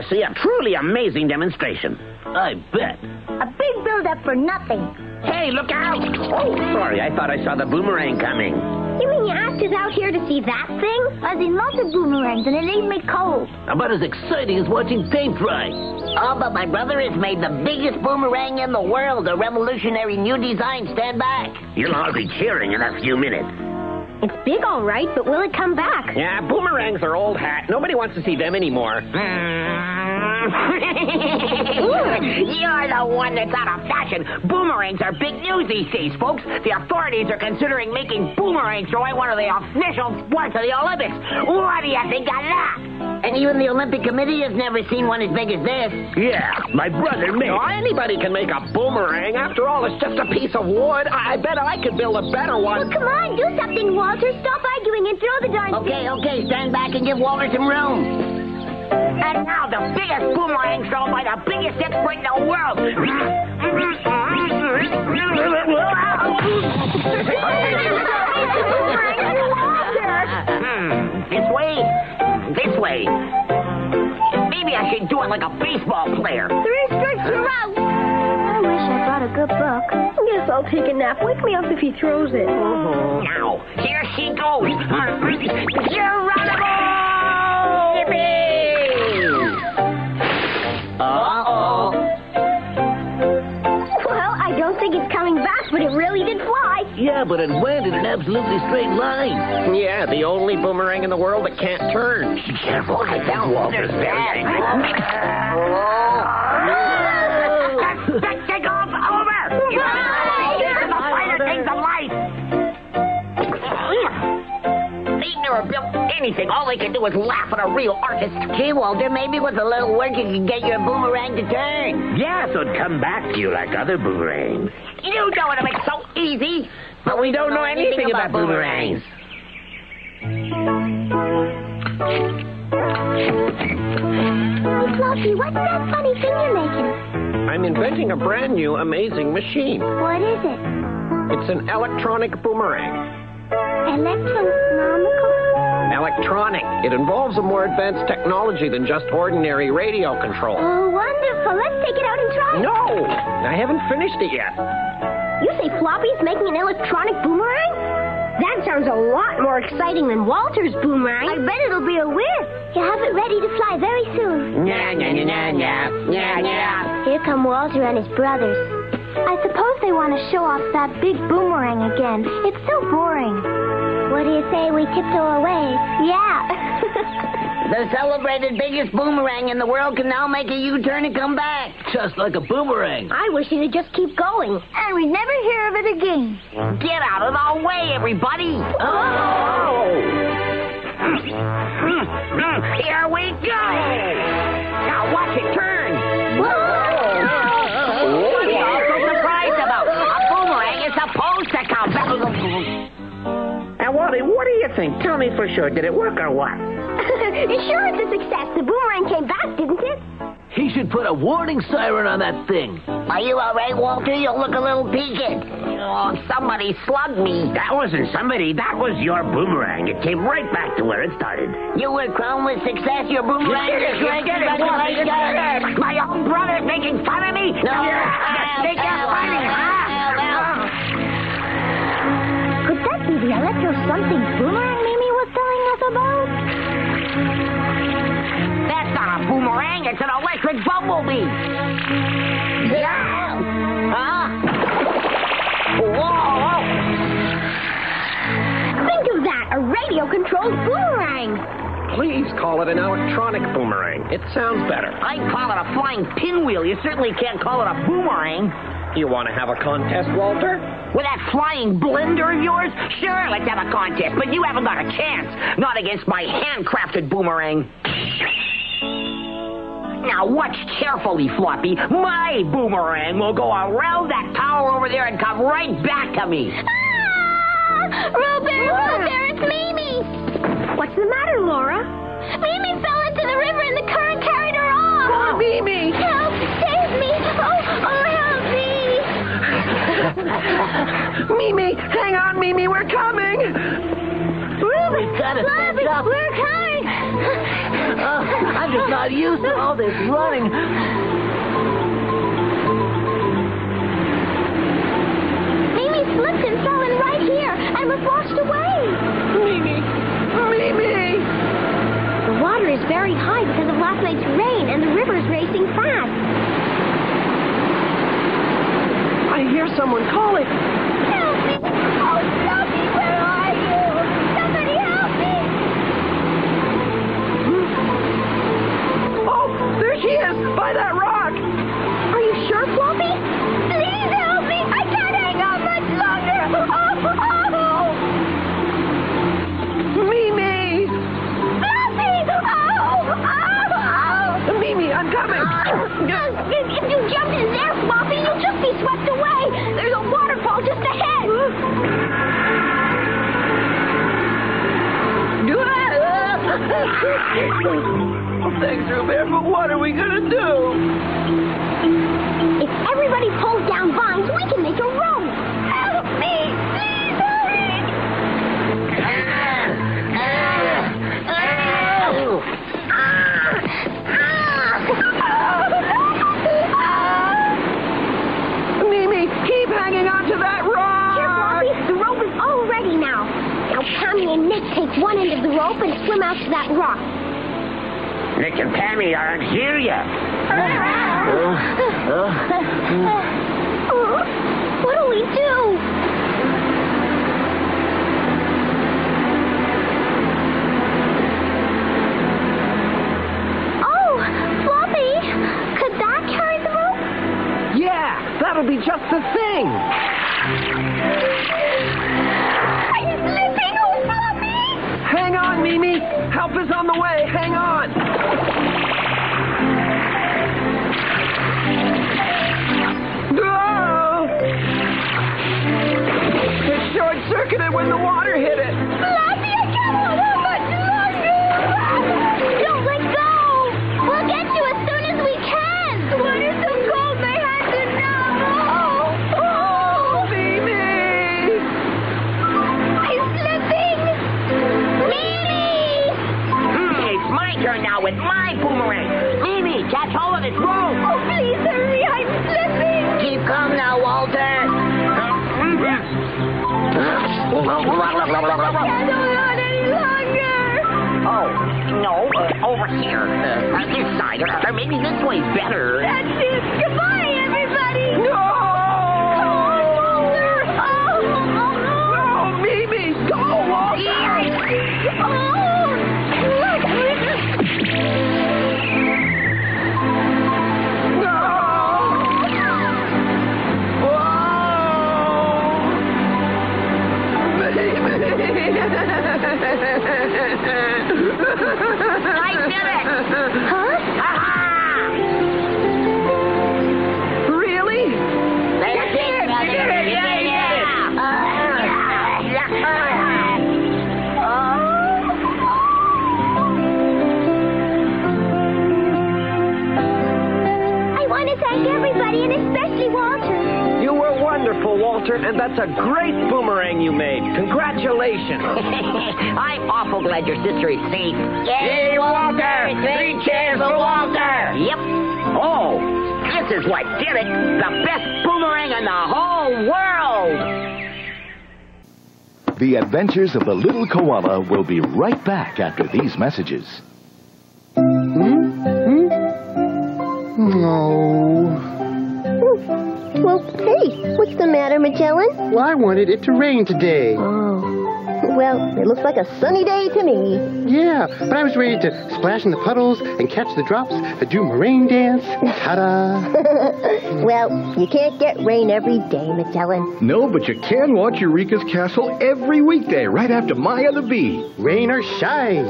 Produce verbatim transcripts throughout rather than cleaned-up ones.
To see a truly amazing demonstration. I bet. A big build-up for nothing. Hey, look out! Oh, sorry, I thought I saw the boomerang coming. You mean you asked us out here to see that thing? As in lots of boomerangs, and it leaves me cold. About as exciting as watching paint dry. Oh, but my brother has made the biggest boomerang in the world, a revolutionary new design. Stand back. You'll all be cheering in a few minutes. It's big, all right, but will it come back? Yeah, boomerangs are old hat. Nobody wants to see them anymore. You're the one that's out of fashion. Boomerangs are big news these days, folks. The authorities are considering making boomerangs join one of the official sports of the Olympics. What do you think of that? And even the Olympic Committee has never seen one as big as this. Yeah, my brother made it. Anybody can make a boomerang. After all, it's just a piece of wood. I, I bet I could build a better one. Well, come on, do something, Walter. Stop arguing and throw the darn thing. Okay, okay, stand back and give Walter some room. And now the biggest boomerang thrown by the biggest expert in the world. This way, this way. Maybe I should do it like a baseball player. Three strikes you're out. I wish I brought a good book. Yes, I'll take a nap. Wake me up if he throws it. Mm-hmm. Now, here she goes. Geronimo! Uh-oh. Well, I don't think it's coming back, but it really did fly. Yeah, but it went in an absolutely straight line. Yeah, the only boomerang in the world that can't turn. Be careful, I found Walter's bag. Take off over! You're the finer things of life! They never built anything. All they can do is laugh at a real artist. Gee, Walter, maybe with a little work you can get your boomerang to turn. Yeah, so it'd come back to you like other boomerangs. You know it'll make it so easy. But, but we don't, don't know anything, anything about, about boomerangs. boomerangs. what's that funny thing you're making? I'm inventing a brand new amazing machine. What is it? It's an electronic boomerang. Electronomical? Electronic. It involves a more advanced technology than just ordinary radio control. Oh, wonderful. Let's take it out and try it. No! I haven't finished it yet. You say Floppy's making an electronic boomerang? That sounds a lot more exciting than Walter's boomerang. I bet it'll be a whiz. You have it ready to fly very soon. Nah, nah, nah, nah, nah, nah, nah. Here come Walter and his brothers. I suppose they want to show off that big boomerang again. It's so boring. What do you say we tiptoe away? Yeah. The celebrated biggest boomerang in the world can now make a U-turn and come back. Just like a boomerang. I wish you would just keep going. And we'd never hear of it again. Get out of our way, everybody. Oh! Here we go. Now watch it turn. Whoa! What are you all so surprised about? A boomerang is supposed to come back. Now, Wally, what do you think? Tell me for sure. Did it work or what? Sure, it's a success. The boomerang came back, didn't it? He should put a warning siren on that thing. Are you all right, Walter? You look a little peaked. Oh, somebody slugged me. That wasn't somebody. That was your boomerang. It came right back to where it started. You were crowned with success. Your boomerang is great. Congratulations. My own brother making fun of me? No. Could that be the electro-something boomerang Mimi was telling us about? That's not a boomerang. It's an electric bumblebee. Yeah. Huh? Whoa. Think of that. A radio-controlled boomerang. Please call it an electronic boomerang. It sounds better. I'd call it a flying pinwheel. You certainly can't call it a boomerang. You want to have a contest, Walter? With that flying blender of yours? Sure, let's have a contest, but you haven't got a chance. Not against my handcrafted boomerang. Now watch carefully, Floppy. My boomerang will go around that tower over there and come right back to me. Ah! Roobear, Roobear, it's Mimi! What's the matter, Laura? Mimi fell into the river and the current carried her off. Oh, Mimi! Help! Save me! Oh, oh, help me! Mimi, hang on, Mimi, we're coming. Ruby, Floppy, we're coming. uh, I'm just not used to all this running. Mimi slipped and fell in right here and was washed away. Mimi, Mimi. The water is very high because of last night's rain, and the river's racing fast. I hear someone calling. Help me! Oh, Ducky, where are you? Somebody help me! Oh, there she is, by that rock. Are you sure, Floppy? Please help me! I can't hang on much longer. Oh, oh! Mimi! Floppy! Oh, oh, oh! Mimi, I'm coming. Uh, if you jumped in there, Floppy, you'll just be swept away. There's a waterfall just ahead. Oh, thanks, Roobear, but what are we going to do? If everybody pulls down vines, we can make a rope. Help me! Please hurry! Pammy and Nick take one end of the rope and swim out to that rock. Nick and Pammy aren't here yet. Uh, uh, uh, uh, what do we do? Oh, Floppy, could that carry the rope? Yeah, that'll be just the thing. Hang on, Mimi. Help is on the way. Hang on. Oh! It short-circuited when the water hit it. Floppy, I can't hold on much longer. Don't let go. We'll get you as soon as we turn now with my boomerang. Mimi, catch hold of this rope. Oh, please hurry. I'm slipping. Keep calm now, Walter. I can't hold on any longer. Oh, no. Uh, over here. Uh, on this side. Or, or maybe this way's better. That's it. Goodbye, everybody. No. Oh, Walter. Oh, oh, oh. No, Mimi. Go, Walter. Yeah. Oh. I did it! Huh? Aha! Really? They did it! They did it! Yeah, yeah! Uh, yeah. Uh, oh. I want to thank everybody, and especially Walter. You were wonderful, Walter, and that's a great boomerang you made. Congratulations! I'm awful glad your sister is safe. Yay, Walter! Three cheers for Walter! Yep. Oh, this is what did it. The best boomerang in the whole world! The Adventures of the Little Koala will be right back after these messages. Hmm? Hmm? No. Well, hey, what's the matter, Magellan? Well, I wanted it to rain today. Oh. Well, it looks like a sunny day to me. Yeah, but I was ready to splash in the puddles and catch the drops, do meringue dance, ta-da. Well, you can't get rain every day, Magellan. No, but you can watch Eureka's Castle every weekday right after Maya the Bee. Rain or shine.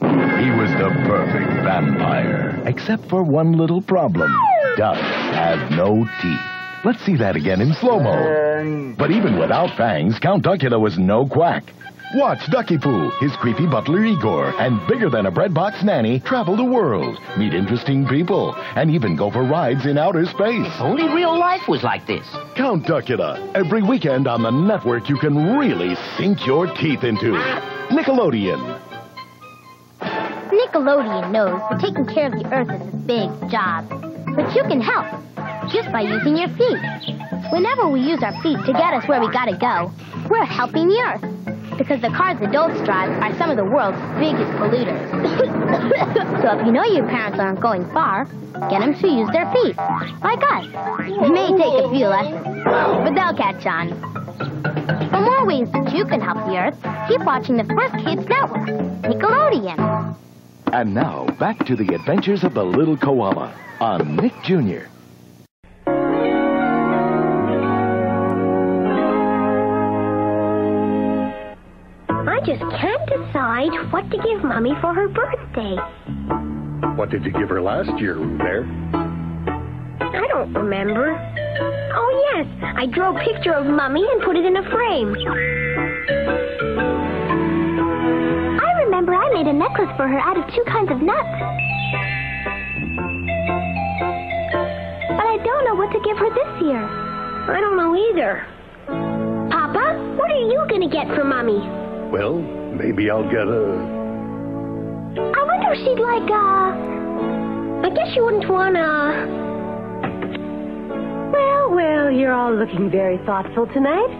He was the perfect vampire, except for one little problem. Ducks have no teeth. Let's see that again in slow-mo. But even without fangs, Count Duckula was no quack. Watch Ducky Pooh, his creepy butler Igor, and bigger-than-a-breadbox nanny travel the world, meet interesting people, and even go for rides in outer space. If only real life was like this. Count Duckula, every weekend on the network you can really sink your teeth into. Nickelodeon. Nickelodeon knows that taking care of the Earth is a big job, but you can help just by using your feet. Whenever we use our feet to get us where we gotta go, we're helping the Earth, because the cars adults drive are some of the world's biggest polluters. So if you know your parents aren't going far, get them to use their feet, like us. It may take a few lessons, but they'll catch on. For more ways that you can help the Earth, keep watching the First Kids Network, Nickelodeon. And now, back to the Adventures of the Little Koala on Nick Junior I just can't decide what to give Mommy for her birthday. What did you give her last year, Roobear? I don't remember. Oh, yes. I drew a picture of Mummy and put it in a frame. I remember I made a necklace for her out of two kinds of nuts. But I don't know what to give her this year. I don't know either. Papa, what are you going to get for Mummy? Well, maybe I'll get a... I wonder if she'd like a... I guess she wouldn't want a... Well, well, you're all looking very thoughtful tonight.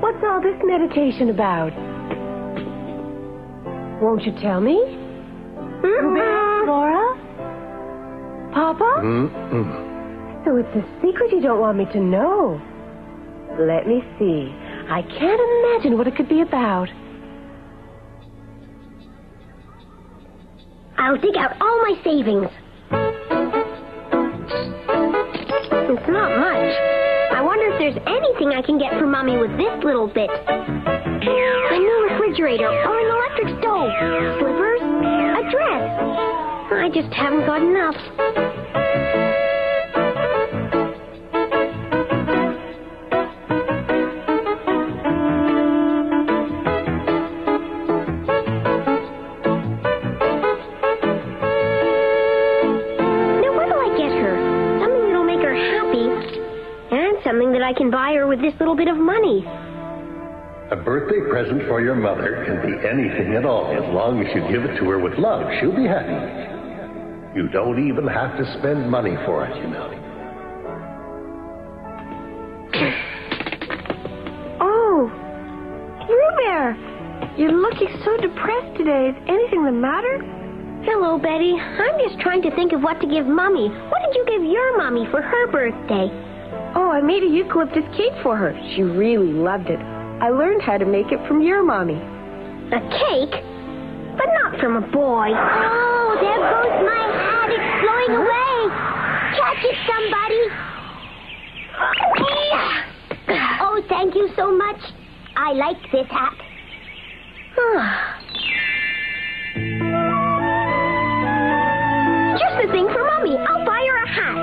What's all this meditation about? Won't you tell me? Mm-hmm. Laura? Papa? Mm-hmm. So it's a secret you don't want me to know. Let me see. I can't imagine what it could be about. I'll dig out all my savings. It's not much. I wonder if there's anything I can get for Mommy with this little bit. A new refrigerator or an electric stove. Slippers. A dress. I just haven't got enough. I can buy her with this little bit of money. A birthday present for your mother can be anything at all. As long as you give it to her with love, she'll be happy. You don't even have to spend money for it, you know. Oh, Roobear, you're looking so depressed today. Is anything the matter? Hello, Betty. I'm just trying to think of what to give Mommy. What did you give your Mommy for her birthday? Oh, I made a eucalyptus cake for her. She really loved it. I learned how to make it from your Mommy. A cake? But not from a boy. Oh, there goes my hat. It's blowing away. Catch it, somebody. Oh, thank you so much. I like this hat. Just the thing for Mommy. I'll buy her a hat.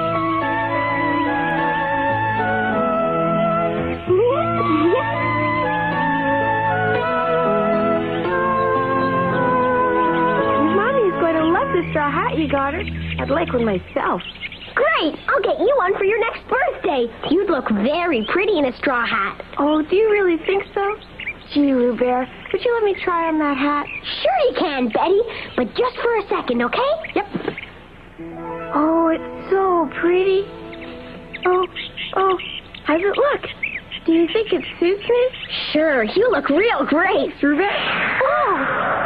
Straw hat you got her. I'd like one myself. Great! I'll get you one for your next birthday. You'd look very pretty in a straw hat. Oh, do you really think so? Gee, Roobear, would you let me try on that hat? Sure you can, Betty, but just for a second, okay? Yep. Oh, it's so pretty. Oh, oh, how's it look? Do you think it suits me? Sure, you look real great. Thanks, Roobear. Oh!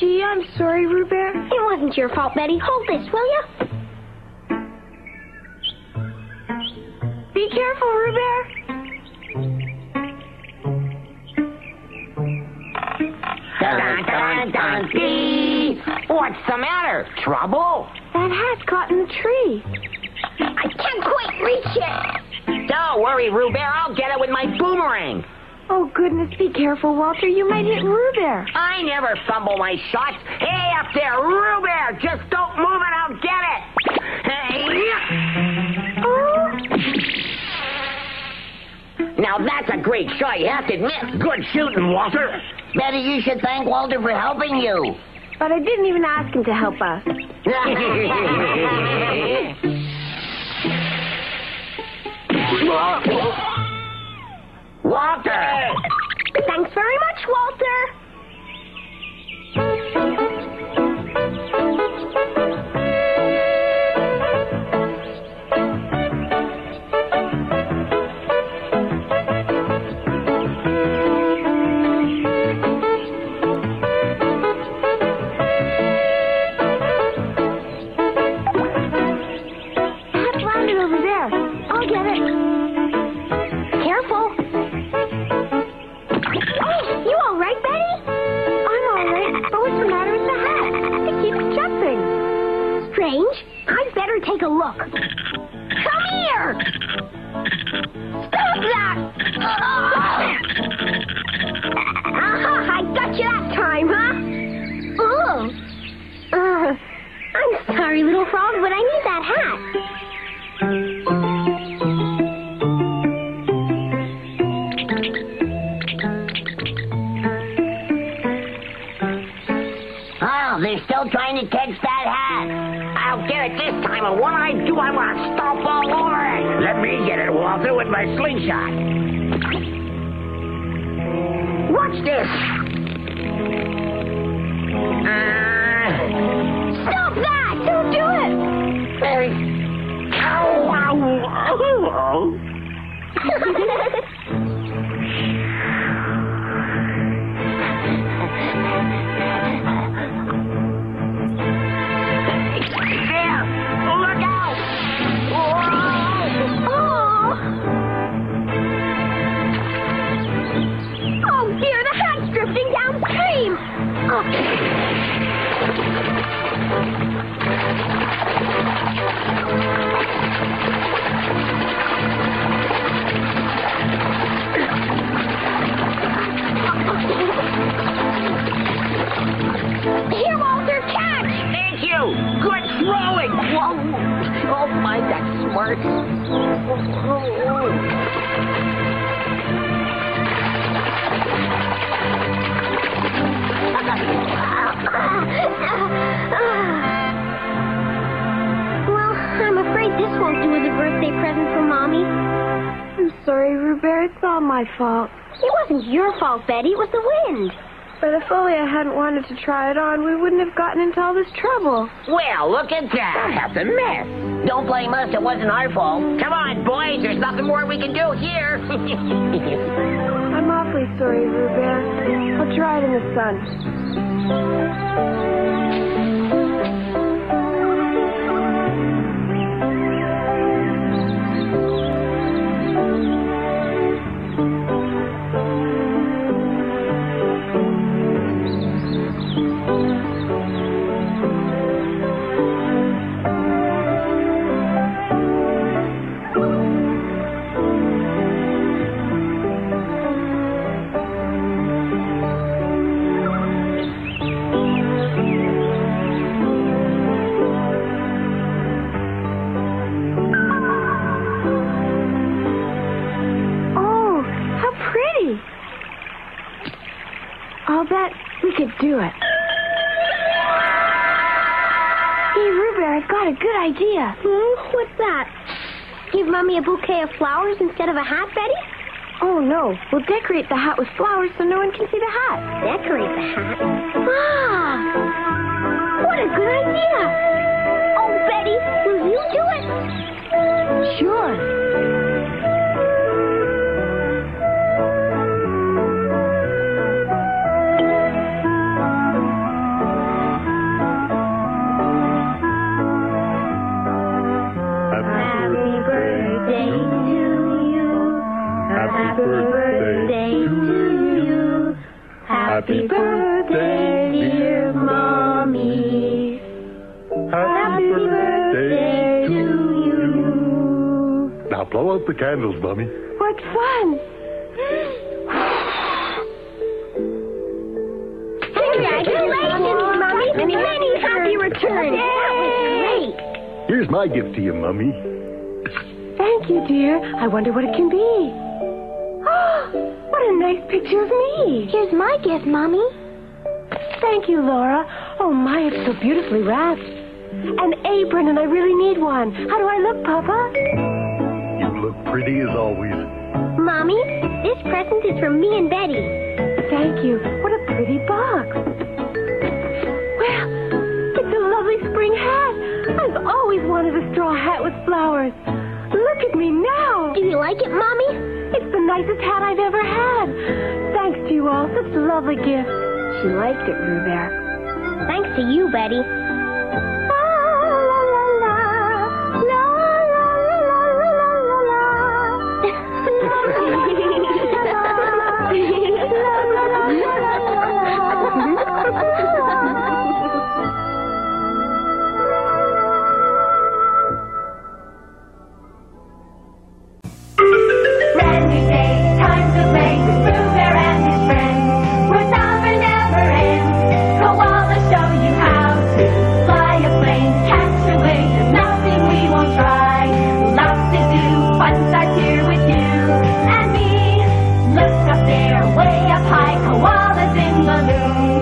Gee, I'm sorry, Roobear. It wasn't your fault, Betty. Hold this, will you? Be careful, Roobear. Dun, dun, dun, dee. What's the matter? Trouble? That hat's caught in the tree. I can't quite reach it. Don't worry, Roobear. I'll get it with my boomerang. Oh, goodness, be careful, Walter. You might hit Roobear. I never fumble my shots. Hey, up there, Roobear! Just don't move and I'll get it! Hey. Oh. Now, that's a great shot, you have to admit. Good shooting, Walter. Betty, you should thank Walter for helping you. But I didn't even ask him to help us. Whoa. Walter! Thanks very much, Walter. That's landed over there. I'll get it. Careful. I'd better take a look. Come here! Stop that! Aha, I got you that time, huh? Oh. Uh, I'm sorry, little frog, but I need that hat. Oh, they're still trying to catch that hat. I'll get it this time, and when I do, I want to stomp all over it. Let me get it, Walter, with my slingshot. Watch this. Uh... Stop that! Don't do it! Very... Ow, ow, ow, ow. Sure, it's all my fault. It wasn't your fault, Betty. It was the wind. But if only I hadn't wanted to try it on, we wouldn't have gotten into all this trouble. Well, look at that. That's a mess. Don't blame us. It wasn't our fault. Come on, boys. There's nothing more we can do here. I'm awfully sorry, Roobear. I'll try it in the sun. I'll bet we could do it. Hey, Roobear, I've got a good idea. Hmm? What's that? Give Mommy a bouquet of flowers instead of a hat, Betty? Oh, no. We'll decorate the hat with flowers so no one can see the hat. Decorate the hat? Ah! What a good idea! Oh, Betty, will you do it? Sure. Happy birthday, dear Mommy. Happy birthday to you. Now blow out the candles, Mommy. What fun! Congratulations, Mommy. Many happy returns. That was great. Here's my gift to you, Mommy. Thank you, dear. I wonder what it can be. What a nice picture of me. Here's my gift, Mommy. Thank you, Laura. Oh, my, it's so beautifully wrapped. An apron, and I really need one. How do I look, Papa? You look pretty as always. Mommy, this present is from me and Betty. Thank you. What a pretty box. Well, it's a lovely spring hat. I've always wanted a straw hat with flowers. Look at me now. Do you like it, Mommy? It's the nicest hat I've ever had. Thanks to you all. Such a lovely gift. She liked it, Roobear. Thanks to you, Betty. Koalas in the moon.